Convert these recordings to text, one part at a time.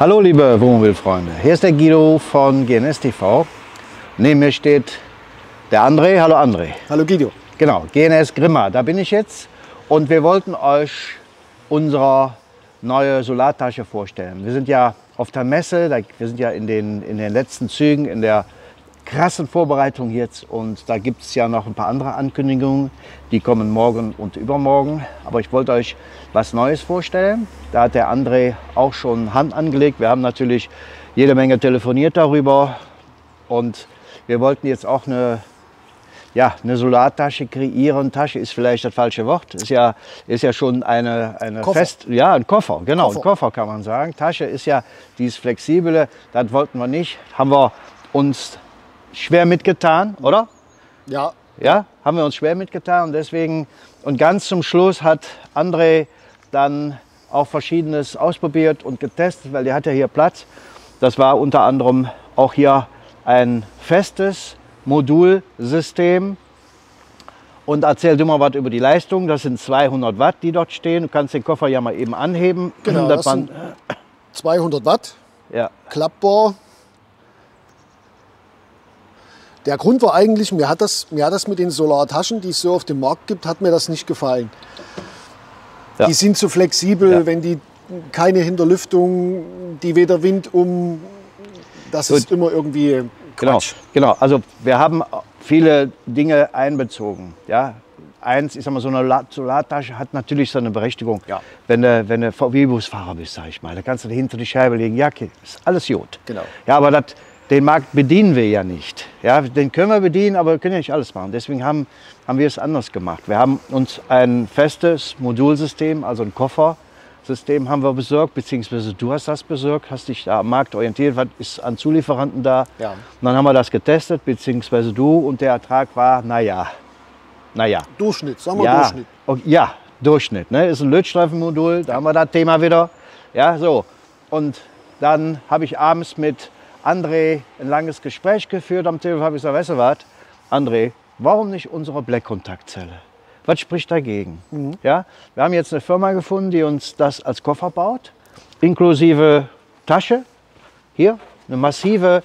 Hallo liebe Wohnmobilfreunde, hier ist der Guido von GNS TV. Neben mir steht der André. Hallo André. Hallo Guido. Genau, GNS Grimma, da bin ich jetzt. Und wir wollten euch unsere neue Solartasche vorstellen. Wir sind ja auf der Messe, wir sind ja in den letzten Zügen, in der krassen Vorbereitung jetzt. Und da gibt es ja noch ein paar andere Ankündigungen, die kommen morgen und übermorgen. Aber ich wollte euch was Neues vorstellen. Da hat der André auch schon Hand angelegt. Wir haben natürlich jede Menge telefoniert darüber. Und wir wollten jetzt auch eine Solartasche kreieren. Tasche ist vielleicht das falsche Wort. Ist ja schon eine Koffer. Ja, ein Koffer, genau. Koffer. Ein Koffer kann man sagen. Tasche ist ja dieses Flexible. Das wollten wir nicht. Haben wir uns schwer mitgetan, oder? Ja. Ja, haben wir uns schwer mitgetan und deswegen, und ganz zum Schluss hat André dann auch Verschiedenes ausprobiert und getestet, weil der hat ja hier Platz. Das war unter anderem auch hier ein festes Modulsystem. Und erzähl du mal was über die Leistung. Das sind 200 Watt, die dort stehen. Du kannst den Koffer ja mal eben anheben. Genau, das sind 200 Watt, ja. Klappbar. Der Grund war eigentlich, mir hat das mit den Solartaschen, die es so auf dem Markt gibt, hat mir das nicht gefallen. Ja. Die sind zu flexibel, ja. Wenn die keine Hinterlüftung, die weder Wind um, das Gut. Ist immer irgendwie Quatsch. Genau, also wir haben viele Dinge einbezogen. Ja? Eins, ich sag mal, so eine Solartasche hat natürlich so eine Berechtigung. Ja. Wenn du VW-Busfahrer bist, sag ich mal, da kannst du hinter die Scheibe legen, ja, okay, ist alles gut. Genau. Ja, aber das... Den Markt bedienen wir ja nicht. Ja, den können wir bedienen, aber wir können ja nicht alles machen. Deswegen haben wir es anders gemacht. Wir haben uns ein festes Modulsystem, also ein Koffersystem haben wir besorgt, beziehungsweise du hast das besorgt, hast dich da am Markt orientiert, was ist an Zulieferanten da. Ja. Und dann haben wir das getestet, beziehungsweise du, und der Ertrag war, naja. Durchschnitt, sagen wir ja. Durchschnitt. Okay, ja, Durchschnitt, ne? Ist ein Lötstreifenmodul, da haben wir das Thema wieder. Ja, so. Und dann habe ich abends mit André ein langes Gespräch geführt am Telefon, habe ich gesagt, weißt du was, André, warum nicht unsere Black-Kontaktzelle? Was spricht dagegen? Mhm. Ja, wir haben jetzt eine Firma gefunden, die uns das als Koffer baut, inklusive Tasche. Hier, eine massive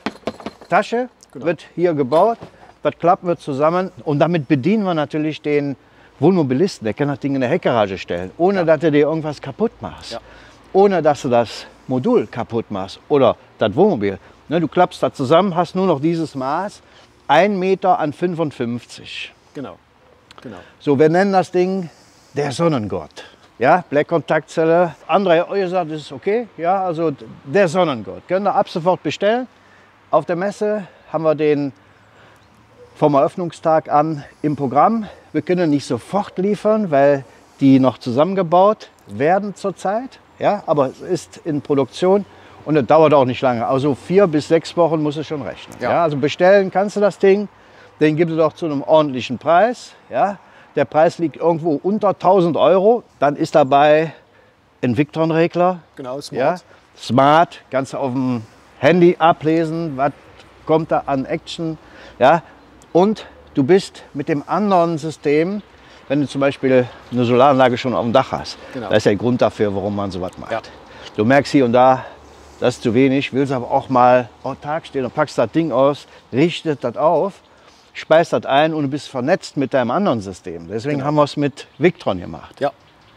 Tasche, genau. Wird hier gebaut, das klappen wir zusammen und damit bedienen wir natürlich den Wohnmobilisten, der kann das Ding in der Heckgarage stellen, ohne ja. Dass du dir irgendwas kaputt machst, ja. Ohne dass du das Modul kaputt machst oder das Wohnmobil. Du klappst da zusammen, hast nur noch dieses Maß, 1,55 Meter. Genau. Genau. So, wir nennen das Ding der Sonnengott. Ja, Black-Kontaktzelle. André, ihr sagt, das ist okay. Ja, also der Sonnengott. Könnt ihr ab sofort bestellen. Auf der Messe haben wir den vom Eröffnungstag an im Programm. Wir können nicht sofort liefern, weil die noch zusammengebaut werden zurzeit. Ja, aber es ist in Produktion. Und das dauert auch nicht lange. Also 4 bis 6 Wochen musst du schon rechnen. Ja. Ja, also bestellen kannst du das Ding. Den gibt es auch zu einem ordentlichen Preis. Ja. Der Preis liegt irgendwo unter 1000 Euro. Dann ist dabei ein Victron-Regler. Genau, smart. Ja. Smart, kannst du auf dem Handy ablesen, was kommt da an Action. Ja. Und du bist mit dem anderen System, wenn du zum Beispiel eine Solaranlage schon auf dem Dach hast. Genau. Das ist der Grund dafür, warum man sowas macht. Ja. Du merkst hier und da, das ist zu wenig, willst aber auch mal autark stehen und packst das Ding aus, richtet das auf, speist das ein und du bist vernetzt mit deinem anderen System. Deswegen genau. Haben wir es mit Victron gemacht. Ja,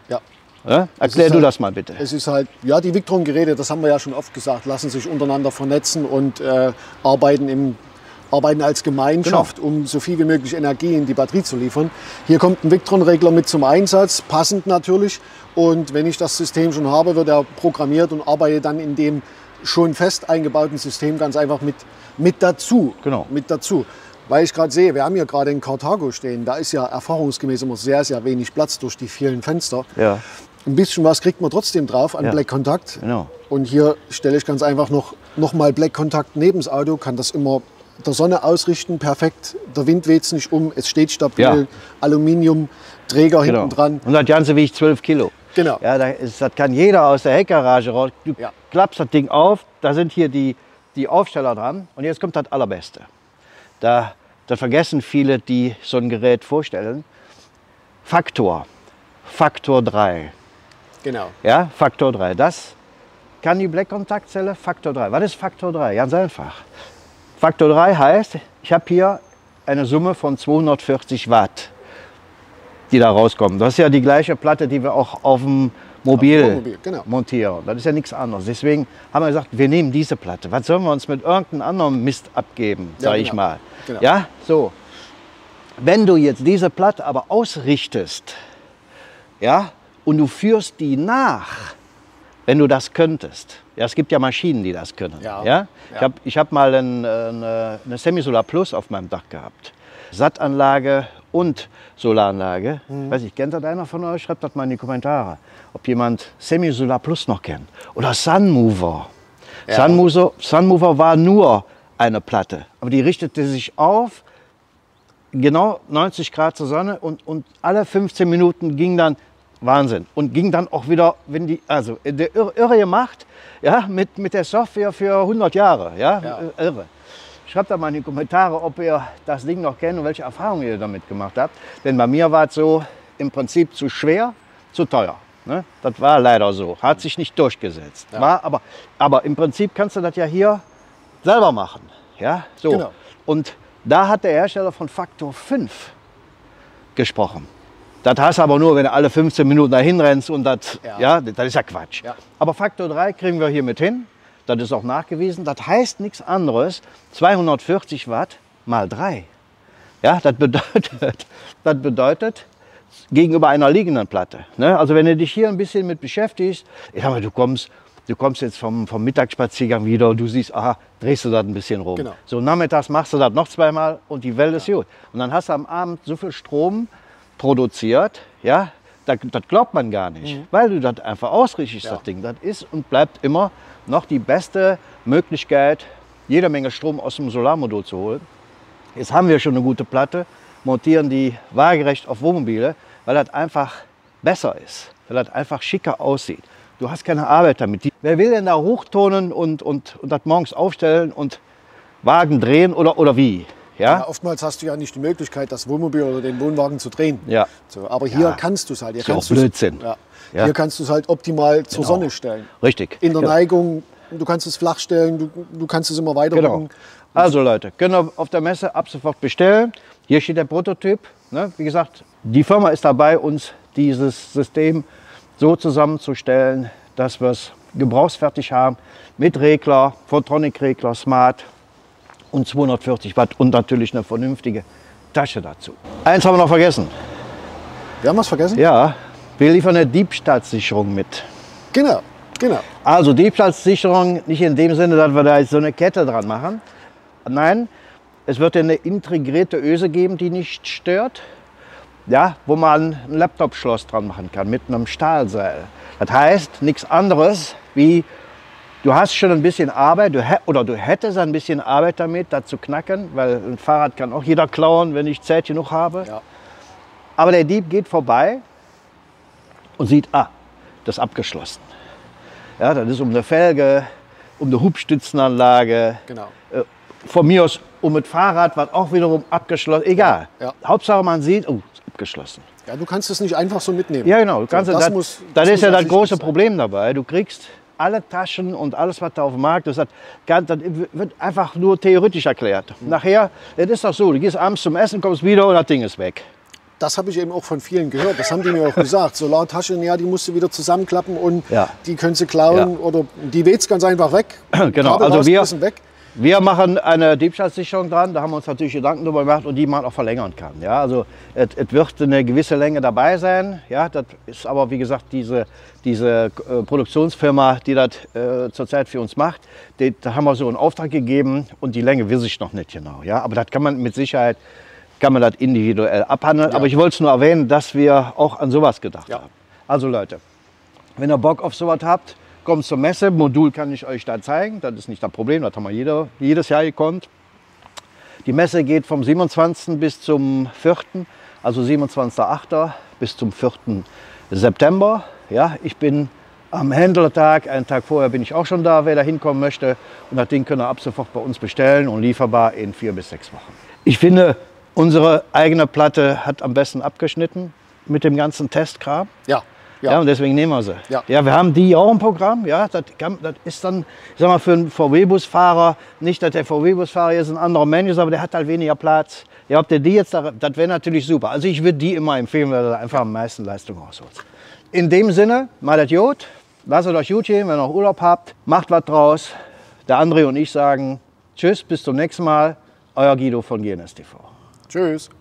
ja. Ja? Erklär du halt, das mal bitte. Es ist halt, ja, die Victron-Geräte, das haben wir ja schon oft gesagt, lassen sich untereinander vernetzen und arbeiten als Gemeinschaft, genau. Um so viel wie möglich Energie in die Batterie zu liefern. Hier kommt ein Victron-Regler mit zum Einsatz, passend natürlich. Und wenn ich das System schon habe, wird er programmiert und arbeite dann in dem schon fest eingebauten System ganz einfach mit dazu. Genau. Mit dazu. Weil ich gerade sehe, wir haben hier gerade in Carthago stehen, da ist ja erfahrungsgemäß immer sehr, sehr wenig Platz durch die vielen Fenster. Ja. Ein bisschen was kriegt man trotzdem drauf an, ja. Black Contact. Genau. Und hier stelle ich ganz einfach noch mal Black Contact neben das Auto, kann das immer der Sonne ausrichten, perfekt, der Wind weht es nicht um, es steht stabil, ja. Aluminiumträger genau. Hinten dran. Und das Ganze wiegt 12 Kilo. Genau. Ja, das kann jeder aus der Heckgarage raus, du ja. Klappst das Ding auf, da sind hier die Aufsteller dran und jetzt kommt das Allerbeste. Da vergessen viele, die so ein Gerät vorstellen, Faktor 3. Genau. Ja, Faktor 3, das kann die Black-Kontaktzelle Faktor 3. Was ist Faktor 3? Ganz einfach. Faktor 3 heißt, ich habe hier eine Summe von 240 Watt, die da rauskommen. Das ist ja die gleiche Platte, die wir auch auf dem Mobil genau montieren. Das ist ja nichts anderes. Deswegen haben wir gesagt, wir nehmen diese Platte. Was sollen wir uns mit irgendeinem anderen Mist abgeben, ja, sage ich mal. Genau. Ja, so. Wenn du jetzt diese Platte aber ausrichtest, ja, und du führst die nach, wenn du das könntest. Ja, es gibt ja Maschinen, die das können. Ja. Ja? Ich hab mal eine Semi-Solar Plus auf meinem Dach gehabt. Sattanlage und Solaranlage. Mhm. Weiß ich, kennt das einer von euch? Schreibt das mal in die Kommentare, ob jemand Semi-Solar Plus noch kennt. Oder Sunmover. Ja. Sunmover war nur eine Platte, aber die richtete sich auf, genau 90 Grad zur Sonne und alle 15 Minuten ging dann Wahnsinn und ging dann auch wieder, wenn die, also der irre gemacht, ja, mit der Software für 100 Jahre, ja, ja. Irre. Schreibt da mal in die Kommentare, ob ihr das Ding noch kennt und welche Erfahrungen ihr damit gemacht habt, denn bei mir war es so, im Prinzip zu schwer, zu teuer, ne? Das war leider so, hat sich nicht durchgesetzt, ja. War aber im Prinzip kannst du das ja hier selber machen, ja, so. Genau. Und da hat der Hersteller von Faktor 5 gesprochen. Das heißt aber nur, wenn du alle 15 Minuten dahin rennst und das, ja. Ja, das ist ja Quatsch. Ja. Aber Faktor 3 kriegen wir hier mit hin. Das ist auch nachgewiesen. Das heißt nichts anderes. 240 Watt mal 3. Ja, das bedeutet gegenüber einer liegenden Platte. Ne? Also wenn du dich hier ein bisschen mit beschäftigst, ich sag mal, du kommst jetzt vom Mittagsspaziergang wieder, du siehst, aha, drehst du das ein bisschen rum. Genau. So nachmittags machst du das noch zweimal und die Welt ist gut. Und dann hast du am Abend so viel Strom produziert, ja, das glaubt man gar nicht, weil du das einfach ausrichtest, ja. Das Ding. Das ist und bleibt immer noch die beste Möglichkeit, jede Menge Strom aus dem Solarmodul zu holen. Jetzt haben wir schon eine gute Platte, montieren die waagerecht auf Wohnmobile, weil das einfach besser ist, weil das einfach schicker aussieht. Du hast keine Arbeit damit. Wer will denn da hochtonen und das morgens aufstellen und Wagen drehen oder wie? Ja? Ja, oftmals hast du ja nicht die Möglichkeit, das Wohnmobil oder den Wohnwagen zu drehen. Ja. So, aber hier ja. Kannst du es halt. Hier kannst Blödsinn. Ja. Ja. Hier kannst du es halt optimal zur genau. Sonne stellen. Richtig. In der ja. Neigung, du kannst es flach stellen, du kannst es immer weiter machen. Genau. Also Leute, könnt ihr auf der Messe ab sofort bestellen. Hier steht der Prototyp. Ne? Wie gesagt, die Firma ist dabei, uns dieses System so zusammenzustellen, dass wir es gebrauchsfertig haben. Mit Regler, Photronic-Regler, Smart. Und 240 Watt und natürlich eine vernünftige Tasche dazu. Eins haben wir noch vergessen. Wir haben was vergessen? Ja, wir liefern eine Diebstahlsicherung mit. Genau, genau. Also Diebstahlsicherung nicht in dem Sinne, dass wir da jetzt so eine Kette dran machen. Nein, es wird eine integrierte Öse geben, die nicht stört. Ja, wo man ein Laptop-Schloss dran machen kann mit einem Stahlseil. Das heißt nichts anderes wie... Du hast schon ein bisschen Arbeit, du hättest ein bisschen Arbeit damit, das zu knacken, weil ein Fahrrad kann auch jeder klauen, wenn ich Zeit genug habe. Ja. Aber der Dieb geht vorbei und sieht, ah, das ist abgeschlossen. Ja, das ist um eine Felge, um eine Hubstützenanlage, genau. Von mir aus um das Fahrrad, was auch wiederum abgeschlossen, egal. Ja. Ja. Hauptsache man sieht, oh, ist abgeschlossen. Ja, du kannst es nicht einfach so mitnehmen. Ja, genau. Das ist ja das große Problem dabei. Du kriegst... Alle Taschen und alles, was da auf dem Markt ist, das wird einfach nur theoretisch erklärt. Nachher, das ist doch so, du gehst abends zum Essen, kommst wieder und das Ding ist weg. Das habe ich eben auch von vielen gehört, das haben die mir auch gesagt. Solartasche, ja, die musst du wieder zusammenklappen und ja. Die könntest du klauen ja. Oder die weht's ganz einfach weg. Genau, also wir machen eine Diebstahlsicherung dran, da haben wir uns natürlich Gedanken darüber gemacht und die man auch verlängern kann. Ja, also es wird eine gewisse Länge dabei sein, ja, das ist aber wie gesagt diese Produktionsfirma, die das zurzeit für uns macht, da haben wir so einen Auftrag gegeben und die Länge weiß ich noch nicht genau. Ja, aber das kann man mit Sicherheit, kann man das individuell abhandeln, ja. Aber ich wollte es nur erwähnen, dass wir auch an sowas gedacht ja. Haben. Also Leute, wenn ihr Bock auf sowas habt, kommt zur Messe, Modul kann ich euch da zeigen, das ist nicht das Problem, das haben wir jedes Jahr gekonnt. Die Messe geht vom 27. bis zum 4., also 27.8. bis zum 4. September. Ja, ich bin am Händlertag, einen Tag vorher bin ich auch schon da, wer da hinkommen möchte. Und das Ding könnt ihr ab sofort bei uns bestellen und lieferbar in 4 bis 6 Wochen. Ich finde, unsere eigene Platte hat am besten abgeschnitten mit dem ganzen Testkram. Ja. Ja, ja, und deswegen nehmen wir sie. Ja, ja, wir haben die auch im Programm. Ja, das ist dann, ich sag mal, für einen VW-Busfahrer, nicht, dass der VW-Busfahrer jetzt ein anderer Mensch ist, aber der hat halt weniger Platz. Ja, ob der die jetzt, das wäre natürlich super. Also ich würde die immer empfehlen, weil er einfach am meisten Leistung rausholt. In dem Sinne, mal das Jod, lasst euch gut gehen, wenn ihr noch Urlaub habt, macht was draus. Der André und ich sagen tschüss, bis zum nächsten Mal. Euer Guido von GNS TV. Tschüss.